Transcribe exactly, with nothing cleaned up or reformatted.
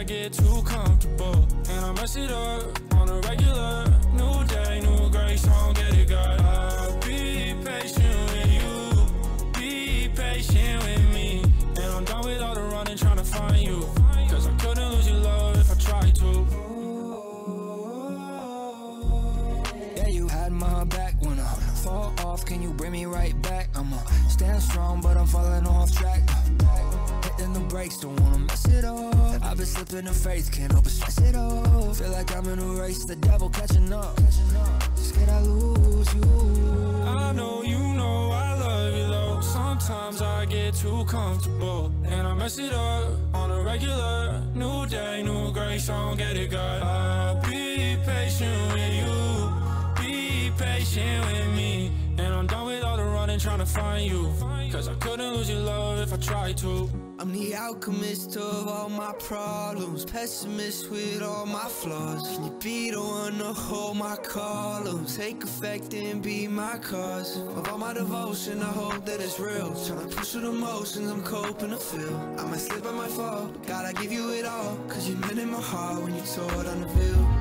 I get too comfortable, and I mess it up on a regular. New day, new grace, I don't get it, God. I'll be patient with you, be patient with me, and I'm done with all the running trying to find you, cause I couldn't lose your love if I tried to. Yeah, you had my back when I fall off, can you bring me right back? I'ma stand strong, but I'm falling off track. Hitting the brakes, don't wanna mess it up. I've been slipping in faith, can't help but stress it off. Feel like I'm in a race, the devil catching up. Scared I lose you. I know you know I love you though. Sometimes I get too comfortable, and I mess it up on a regular. New day, new grace, I don't get it, God. I'll be patient with you, be patient with me, and I'm done with all the running trying to find you, cause I couldn't lose your love if I tried to. I'm the alchemist of all my problems, pessimist with all my flaws. Can you be the one to hold my columns, take effect and be my cause? Of all my devotion, I hope that it's real. Tryna push with emotions, I'm coping to feel. I might slip, I might fall, God, I give you it all, cause you meant in my heart when you tore down the veil.